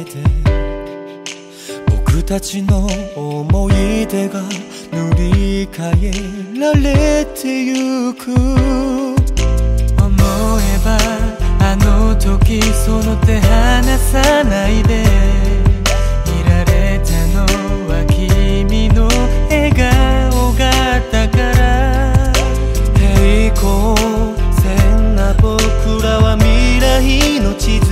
えて、僕たちの思い出が塗り替えられてゆく。思えばあの時その手離さないでいられたのは君の笑顔がだから、平行線な僕らは未来の地図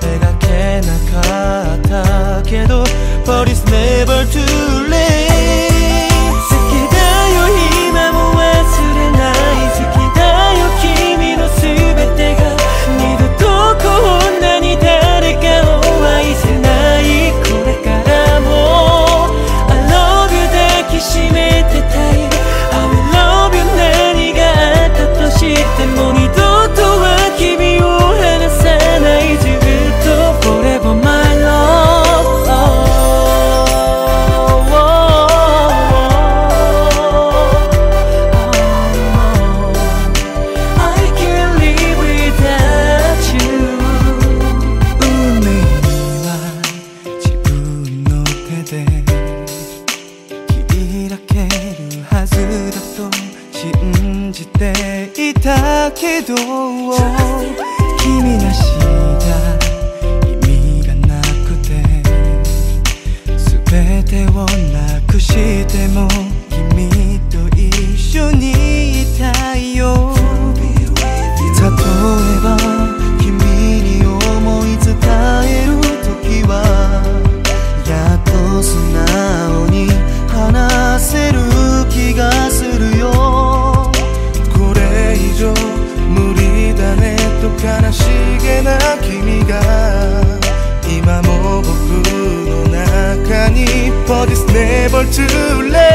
描けなかったけど But it's never too late。But it's never too late.